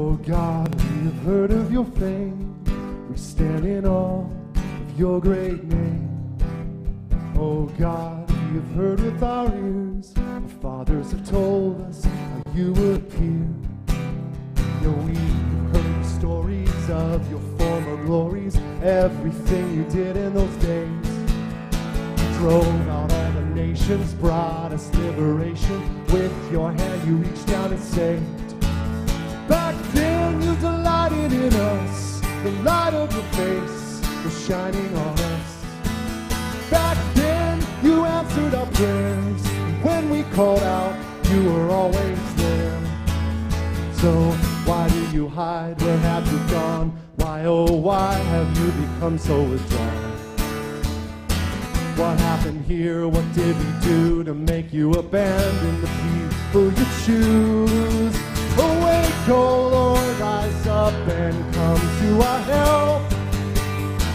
Oh God, we have heard of your fame. We stand in awe of your great name. Oh God, we have heard with our ears. Our fathers have told us how you appear. No, we have heard stories of your former glories, everything you did in those days. You drove out all the nations, brought us liberation. With your hand you reached down and saved. Back then you delighted in us, the light of your face was shining on us. Back then you answered our prayers, when we called out you were always there. So why do you hide, where have you gone? Why, oh why have you become so withdrawn? What happened here, what did we do to make you abandon the people you choose? Awake, O Lord, rise up and come to our help.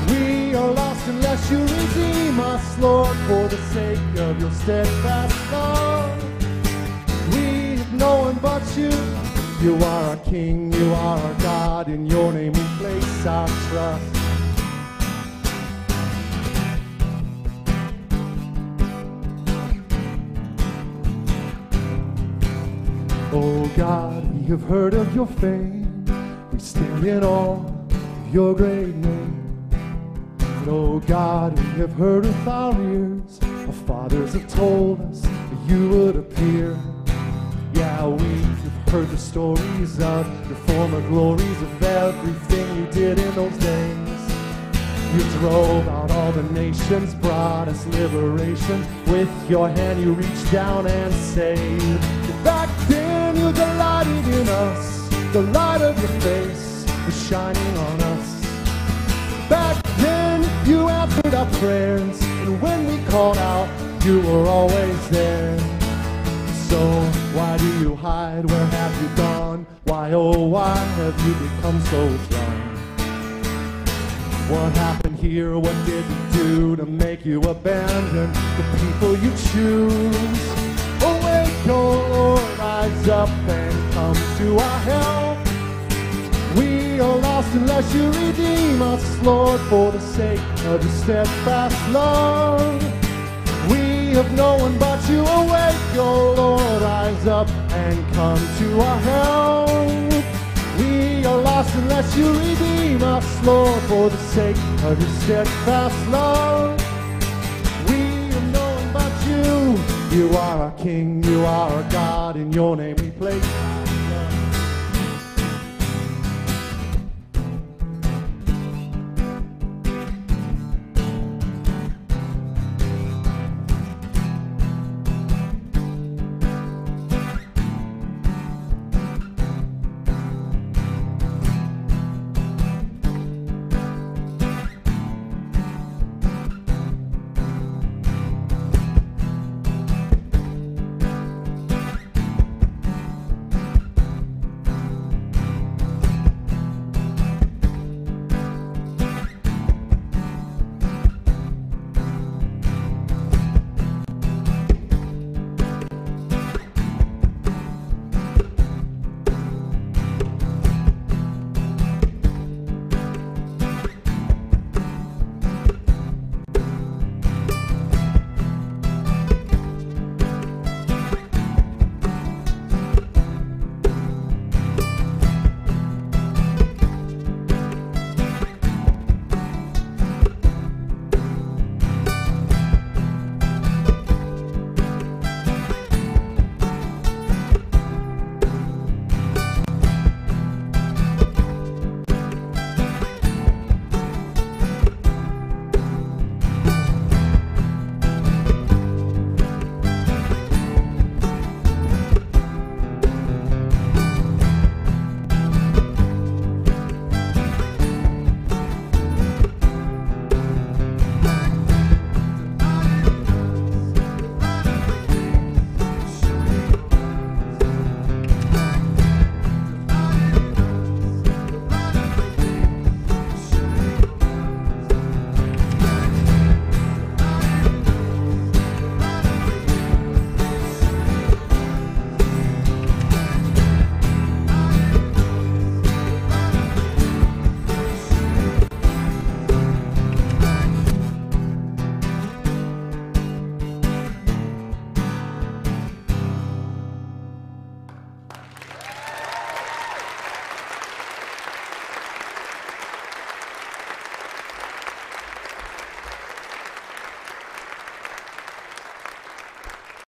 We are lost unless you redeem us, Lord, for the sake of your steadfast love. We have no one but you. You are our King, you are our God. In your name we place our trust. Oh God, we have heard of your fame. We stand in awe of your great name. And oh God, we have heard with our ears. Our fathers have told us that you would appear. Yeah, we have heard the stories of your former glories, of everything you did in those days. You drove out all the nations, brought us liberation. With your hand you reached down and saved. Back then you delighted in us, the light of your face was shining on us. Back then you answered our prayers, and when we called out you were always there. So why do you hide, where have you gone? Why, oh why have you become so withdrawn? What happened here, what did you do to make you abandon the people you choose? Awake, oh Lord, rise up and come to our help. We are lost unless you redeem us, Lord, for the sake of your steadfast love. We have no one but you. Awake, oh Lord, rise up and come to our help. We are lost unless you redeem us, Lord, for the sake of your steadfast love. You are our King, you are our God, in your name we play.